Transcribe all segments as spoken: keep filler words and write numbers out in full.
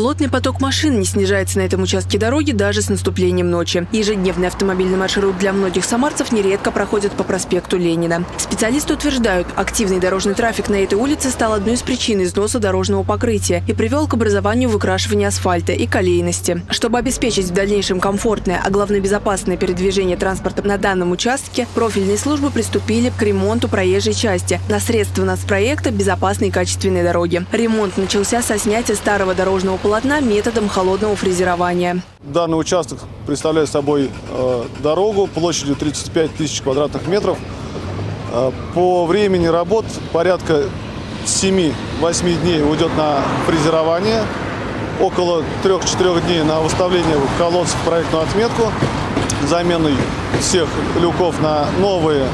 Плотный поток машин не снижается на этом участке дороги даже с наступлением ночи. Ежедневный автомобильный маршрут для многих самарцев нередко проходит по проспекту Ленина. Специалисты утверждают, активный дорожный трафик на этой улице стал одной из причин износа дорожного покрытия и привел к образованию выкрашивания асфальта и колейности. Чтобы обеспечить в дальнейшем комфортное, а главное безопасное передвижение транспорта на данном участке, профильные службы приступили к ремонту проезжей части на средства нацпроекта «Безопасные и качественные дороги». Ремонт начался со снятия старого дорожного полотна методом холодного фрезерования. Данный участок представляет собой дорогу площадью тридцать пять тысяч квадратных метров. По времени работ порядка семи-восьми дней уйдет на фрезерование, около трёх-четырёх дней на выставление колодцев в проектную отметку, замену всех люков на новые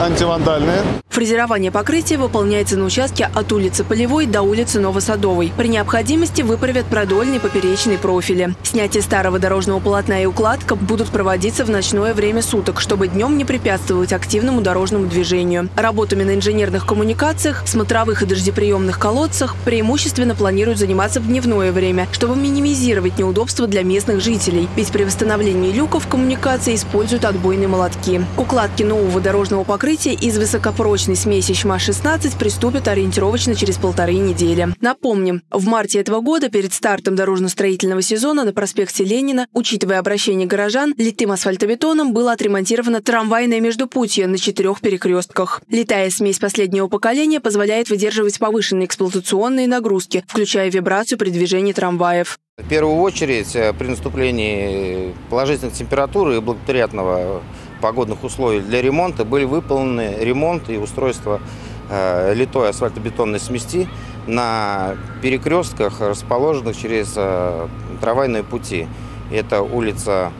антивандальные. Фрезерование покрытия выполняется на участке от улицы Полевой до улицы Новосадовой. При необходимости выправят продольные и поперечные профили. Снятие старого дорожного полотна и укладка будут проводиться в ночное время суток, чтобы днем не препятствовать активному дорожному движению. Работами на инженерных коммуникациях, смотровых и дождеприемных колодцах преимущественно планируют заниматься в дневное время, чтобы минимизировать неудобства для местных жителей. Ведь при восстановлении люков коммуникации используют отбойные молотки. К укладке нового дорожного покрытия из высокопрочных смеси ЧМА-шестнадцать приступят ориентировочно через полторы недели. Напомним, в марте этого года перед стартом дорожно-строительного сезона на проспекте Ленина, учитывая обращение горожан, литым асфальтобетоном было отремонтировано трамвайное междупутье на четырех перекрестках. Литая смесь последнего поколения позволяет выдерживать повышенные эксплуатационные нагрузки, включая вибрацию при движении трамваев. В первую очередь при наступлении положительных температур и благоприятного погодных условий для ремонта были выполнены ремонт и устройство э, литой асфальтобетонной смеси на перекрестках, расположенных через э, трамвайные пути. Это улица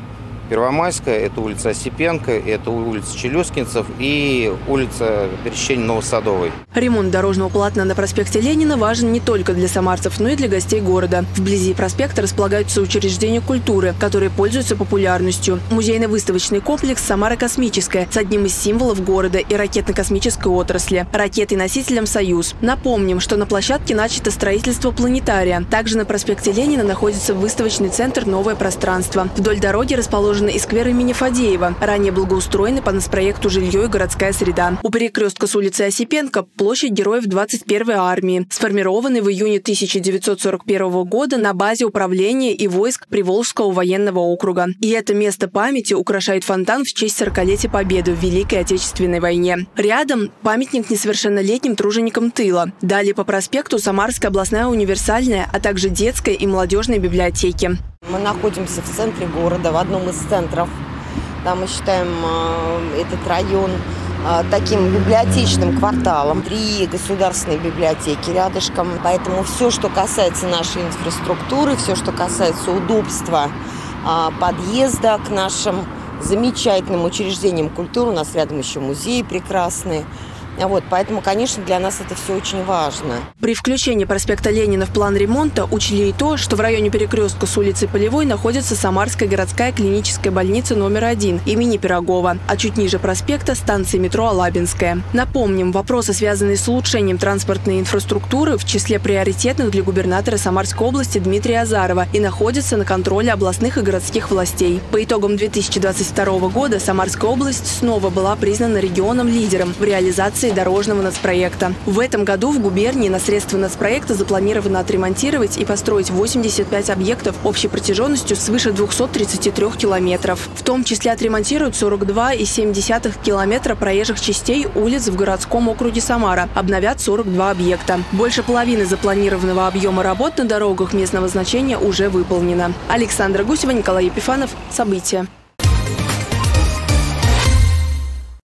Первомайская, это улица Осипенко, это улица Челюскинцев и улица пересечения Новосадовой. Ремонт дорожного полотна на проспекте Ленина важен не только для самарцев, но и для гостей города. Вблизи проспекта располагаются учреждения культуры, которые пользуются популярностью. Музейно-выставочный комплекс «Самара космическая» с одним из символов города и ракетно-космической отрасли – ракетой-носителем «Союз». Напомним, что на площадке начато строительство планетария. Также на проспекте Ленина находится выставочный центр «Новое пространство». Вдоль дороги расположен и сквер имени Фадеева, ранее благоустроены по нацпроекту «Жилье и городская среда». У перекрестка с улицы Осипенко площадь Героев двадцать первой армии, сформированной в июне тысяча девятьсот сорок первого года на базе управления и войск Приволжского военного округа. И это место памяти украшает фонтан в честь сорокалетия Победы в Великой Отечественной войне. Рядом памятник несовершеннолетним труженикам тыла. Далее по проспекту Самарская областная универсальная, а также детская и молодежная библиотеки. Мы находимся в центре города, в одном из центров. Там мы считаем этот район таким библиотечным кварталом. Три государственные библиотеки рядышком. Поэтому все, что касается нашей инфраструктуры, все, что касается удобства подъезда к нашим замечательным учреждениям культуры, у нас рядом еще музеи прекрасные. Вот, поэтому, конечно, для нас это все очень важно. При включении проспекта Ленина в план ремонта учли и то, что в районе перекрестка с улицы Полевой находится Самарская городская клиническая больница номер один имени Пирогова, а чуть ниже проспекта станция метро Алабинская. Напомним, вопросы, связанные с улучшением транспортной инфраструктуры, в числе приоритетных для губернатора Самарской области Дмитрия Азарова и находятся на контроле областных и городских властей. По итогам две тысячи двадцать второго года Самарская область снова была признана регионом-лидером в реализации дорожного нацпроекта. В этом году в губернии на средства нацпроекта запланировано отремонтировать и построить восемьдесят пять объектов общей протяженностью свыше двухсот тридцати трёх километров. В том числе отремонтируют сорок два и семь десятых километра проезжих частей улиц в городском округе Самара. Обновят сорок два объекта. Больше половины запланированного объема работ на дорогах местного значения уже выполнено. Александра Гусева, Николай Епифанов. События.